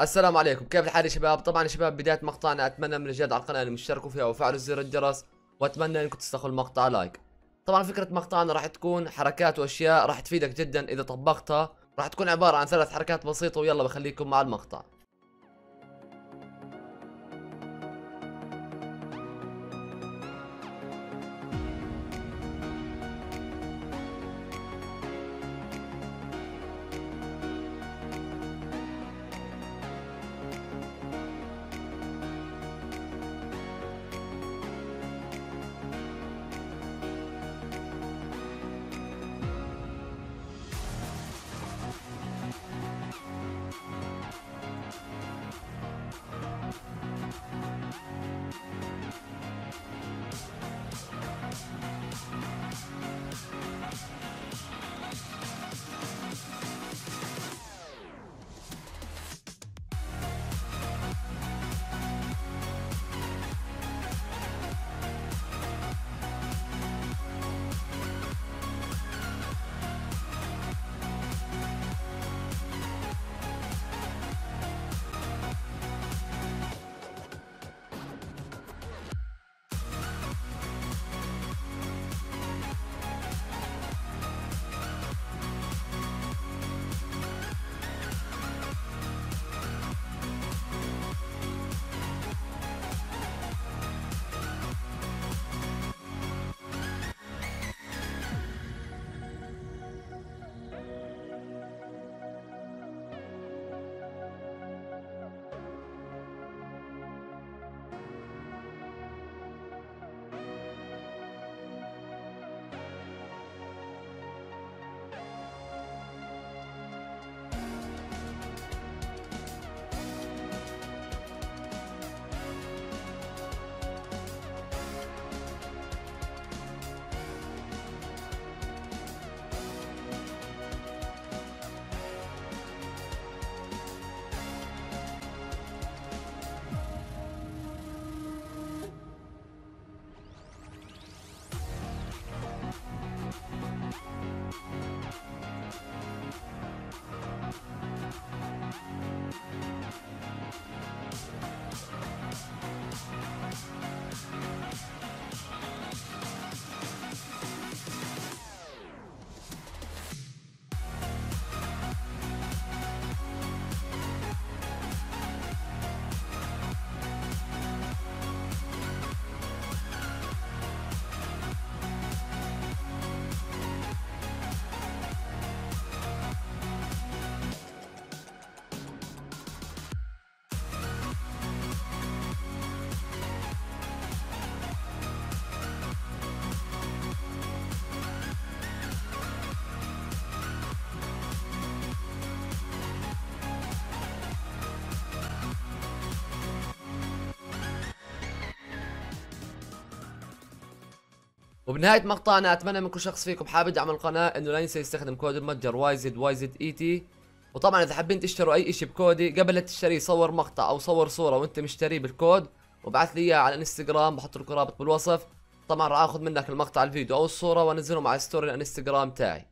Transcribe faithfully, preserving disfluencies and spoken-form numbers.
السلام عليكم، كيف الحال يا شباب؟ طبعا يا شباب بداية مقطعنا اتمنى من الجد على القناة ان تشتركوا فيها وفعلوا زر الجرس، واتمنى انكم تستخدموا المقطع لايك. طبعا فكرة مقطعنا راح تكون حركات واشياء راح تفيدك جدا اذا طبقتها، راح تكون عبارة عن ثلاث حركات بسيطة، ويلا بخليكم مع المقطع. وبنهاية مقطعنا اتمنى من كل شخص فيكم حابب يدعم القناة انه لا ينسى يستخدم كود المتجر واي زد واي زد اي تي. وطبعا اذا حابين تشتروا اي اشي بكودي قبل لا تشتريه صور مقطع او صور صورة وانت مشتريه بالكود وابعث لي اياه على الانستغرام، بحط لكم رابط بالوصف. طبعا راح اخذ منك المقطع الفيديو او الصورة وانزلهم على ستوري الانستغرام تاعي.